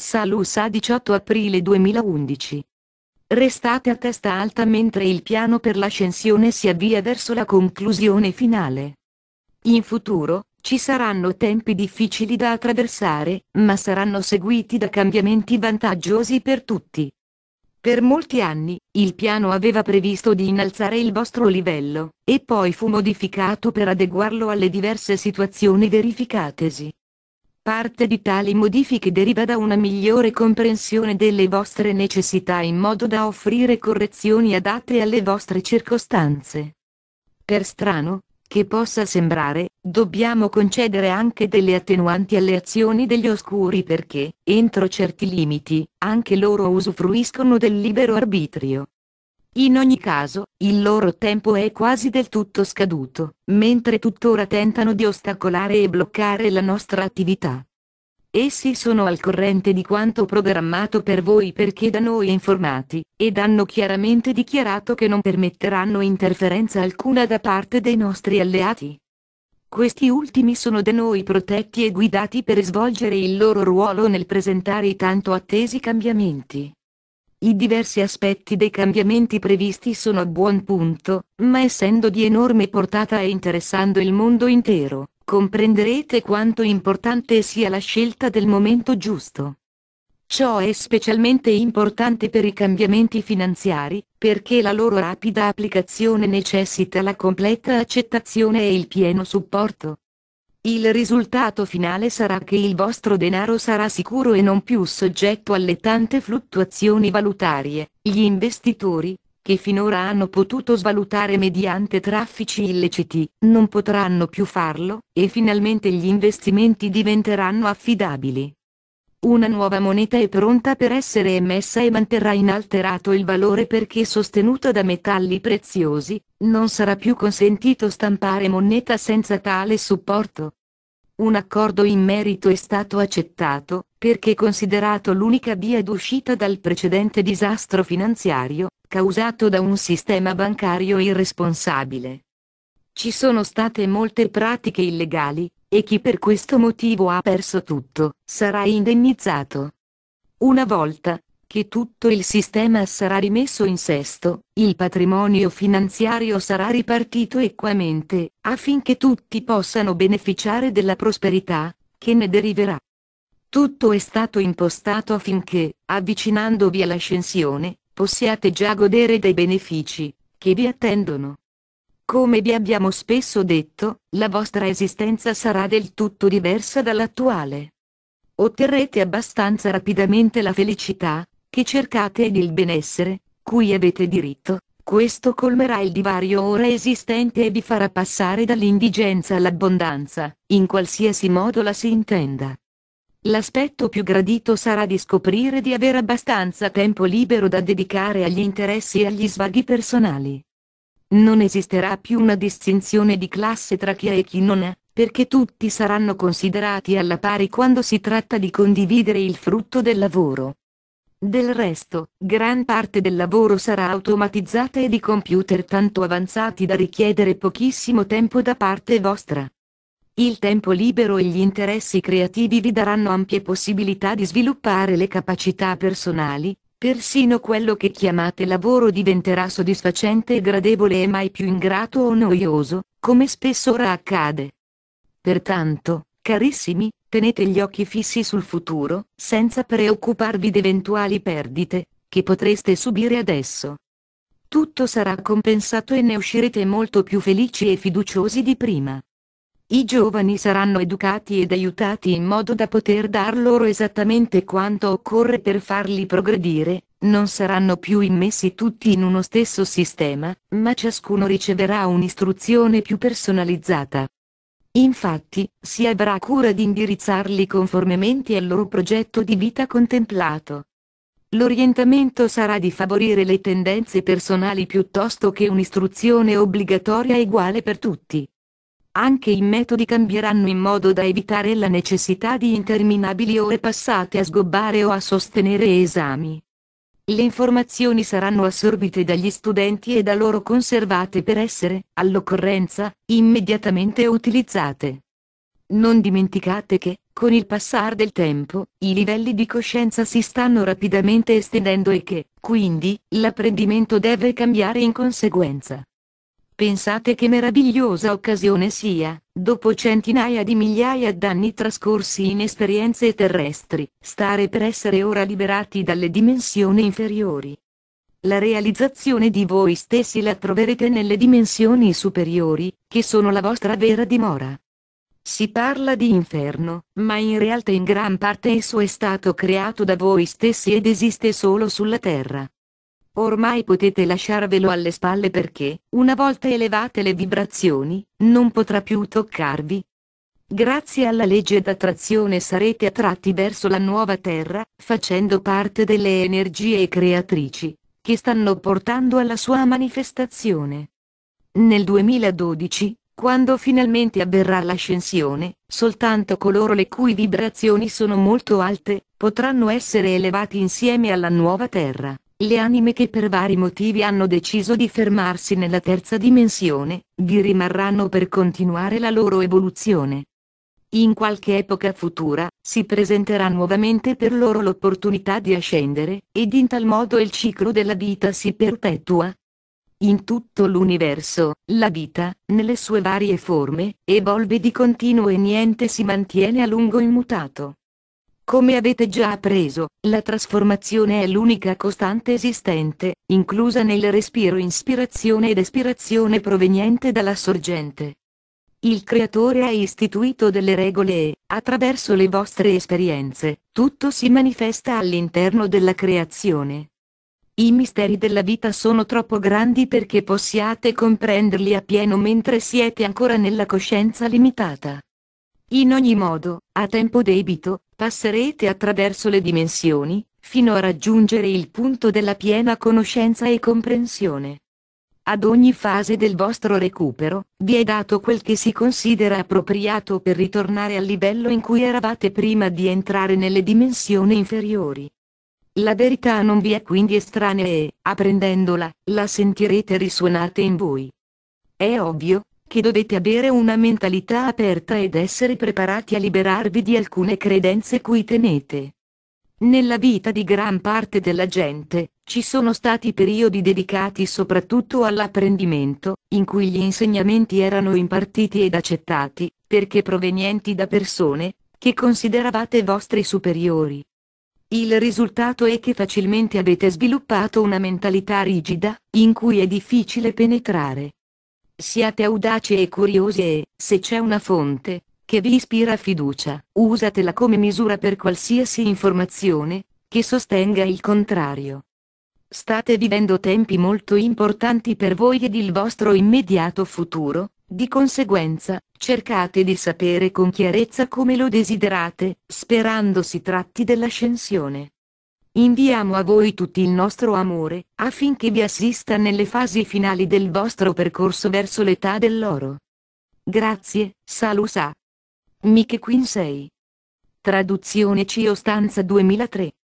Salusa 18 aprile 2011. Restate a testa alta mentre il piano per l'ascensione si avvia verso la conclusione finale. In futuro, ci saranno tempi difficili da attraversare, ma saranno seguiti da cambiamenti vantaggiosi per tutti. Per molti anni, il piano aveva previsto di innalzare il vostro livello, e poi fu modificato per adeguarlo alle diverse situazioni verificatesi. Parte di tali modifiche deriva da una migliore comprensione delle vostre necessità in modo da offrire correzioni adatte alle vostre circostanze. Per strano che possa sembrare, dobbiamo concedere anche delle attenuanti alle azioni degli oscuri perché, entro certi limiti, anche loro usufruiscono del libero arbitrio. In ogni caso, il loro tempo è quasi del tutto scaduto, mentre tuttora tentano di ostacolare e bloccare la nostra attività. Essi sono al corrente di quanto programmato per voi perché da noi informati, ed hanno chiaramente dichiarato che non permetteranno interferenza alcuna da parte dei nostri alleati. Questi ultimi sono da noi protetti e guidati per svolgere il loro ruolo nel presentare i tanto attesi cambiamenti. I diversi aspetti dei cambiamenti previsti sono a buon punto, ma essendo di enorme portata e interessando il mondo intero, comprenderete quanto importante sia la scelta del momento giusto. Ciò è specialmente importante per i cambiamenti finanziari, perché la loro rapida applicazione necessita la completa accettazione e il pieno supporto. Il risultato finale sarà che il vostro denaro sarà sicuro e non più soggetto alle tante fluttuazioni valutarie. Gli investitori, che finora hanno potuto svalutare mediante traffici illeciti, non potranno più farlo, e finalmente gli investimenti diventeranno affidabili. Una nuova moneta è pronta per essere emessa e manterrà inalterato il valore perché sostenuta da metalli preziosi. Non sarà più consentito stampare moneta senza tale supporto. Un accordo in merito è stato accettato, perché considerato l'unica via d'uscita dal precedente disastro finanziario, causato da un sistema bancario irresponsabile. Ci sono state molte pratiche illegali, e chi per questo motivo ha perso tutto, sarà indennizzato. Una volta che tutto il sistema sarà rimesso in sesto, il patrimonio finanziario sarà ripartito equamente, affinché tutti possano beneficiare della prosperità che ne deriverà. Tutto è stato impostato affinché, avvicinandovi all'ascensione, possiate già godere dei benefici che vi attendono. Come vi abbiamo spesso detto, la vostra esistenza sarà del tutto diversa dall'attuale. Otterrete abbastanza rapidamente la felicità che cercate ed il benessere cui avete diritto. Questo colmerà il divario ora esistente e vi farà passare dall'indigenza all'abbondanza, in qualsiasi modo la si intenda. L'aspetto più gradito sarà di scoprire di avere abbastanza tempo libero da dedicare agli interessi e agli svaghi personali. Non esisterà più una distinzione di classe tra chi ha e chi non ha, perché tutti saranno considerati alla pari quando si tratta di condividere il frutto del lavoro. Del resto, gran parte del lavoro sarà automatizzata e di computer tanto avanzati da richiedere pochissimo tempo da parte vostra. Il tempo libero e gli interessi creativi vi daranno ampie possibilità di sviluppare le capacità personali. Persino quello che chiamate lavoro diventerà soddisfacente e gradevole e mai più ingrato o noioso, come spesso ora accade. Pertanto, carissimi, tenete gli occhi fissi sul futuro, senza preoccuparvi di eventuali perdite, che potreste subire adesso. Tutto sarà compensato e ne uscirete molto più felici e fiduciosi di prima. I giovani saranno educati ed aiutati in modo da poter dar loro esattamente quanto occorre per farli progredire, non saranno più immessi tutti in uno stesso sistema, ma ciascuno riceverà un'istruzione più personalizzata. Infatti, si avrà cura di indirizzarli conformemente al loro progetto di vita contemplato. L'orientamento sarà di favorire le tendenze personali piuttosto che un'istruzione obbligatoria uguale per tutti. Anche i metodi cambieranno in modo da evitare la necessità di interminabili ore passate a sgobbare o a sostenere esami. Le informazioni saranno assorbite dagli studenti e da loro conservate per essere, all'occorrenza, immediatamente utilizzate. Non dimenticate che, con il passar del tempo, i livelli di coscienza si stanno rapidamente estendendo e che, quindi, l'apprendimento deve cambiare in conseguenza. Pensate che meravigliosa occasione sia, dopo centinaia di migliaia d'anni trascorsi in esperienze terrestri, stare per essere ora liberati dalle dimensioni inferiori. La realizzazione di voi stessi la troverete nelle dimensioni superiori, che sono la vostra vera dimora. Si parla di inferno, ma in realtà in gran parte esso è stato creato da voi stessi ed esiste solo sulla terra. Ormai potete lasciarvelo alle spalle perché, una volta elevate le vibrazioni, non potrà più toccarvi. Grazie alla legge d'attrazione sarete attratti verso la nuova terra, facendo parte delle energie creatrici, che stanno portando alla sua manifestazione. Nel 2012, quando finalmente avverrà l'ascensione, soltanto coloro le cui vibrazioni sono molto alte, potranno essere elevati insieme alla nuova terra. Le anime che per vari motivi hanno deciso di fermarsi nella terza dimensione, vi rimarranno per continuare la loro evoluzione. In qualche epoca futura, si presenterà nuovamente per loro l'opportunità di ascendere, ed in tal modo il ciclo della vita si perpetua. In tutto l'universo, la vita, nelle sue varie forme, evolve di continuo e niente si mantiene a lungo immutato. Come avete già appreso, la trasformazione è l'unica costante esistente, inclusa nel respiro inspirazione ed espirazione proveniente dalla sorgente. Il Creatore ha istituito delle regole e, attraverso le vostre esperienze, tutto si manifesta all'interno della creazione. I misteri della vita sono troppo grandi perché possiate comprenderli appieno mentre siete ancora nella coscienza limitata. In ogni modo, a tempo debito, passerete attraverso le dimensioni, fino a raggiungere il punto della piena conoscenza e comprensione. Ad ogni fase del vostro recupero, vi è dato quel che si considera appropriato per ritornare al livello in cui eravate prima di entrare nelle dimensioni inferiori. La verità non vi è quindi estranea e, apprendendola, la sentirete risuonante in voi. È ovvio che dovete avere una mentalità aperta ed essere preparati a liberarvi di alcune credenze cui tenete. Nella vita di gran parte della gente, ci sono stati periodi dedicati soprattutto all'apprendimento, in cui gli insegnamenti erano impartiti ed accettati, perché provenienti da persone che consideravate vostri superiori. Il risultato è che facilmente avete sviluppato una mentalità rigida, in cui è difficile penetrare. Siate audaci e curiosi e, se c'è una fonte che vi ispira fiducia, usatela come misura per qualsiasi informazione che sostenga il contrario. State vivendo tempi molto importanti per voi ed il vostro immediato futuro, di conseguenza, cercate di sapere con chiarezza come lo desiderate, sperando si tratti dell'ascensione. Inviamo a voi tutti il nostro amore, affinché vi assista nelle fasi finali del vostro percorso verso l'età dell'oro. Grazie, Salusa. Mike Quinsey. Traduzione Costanza 2003.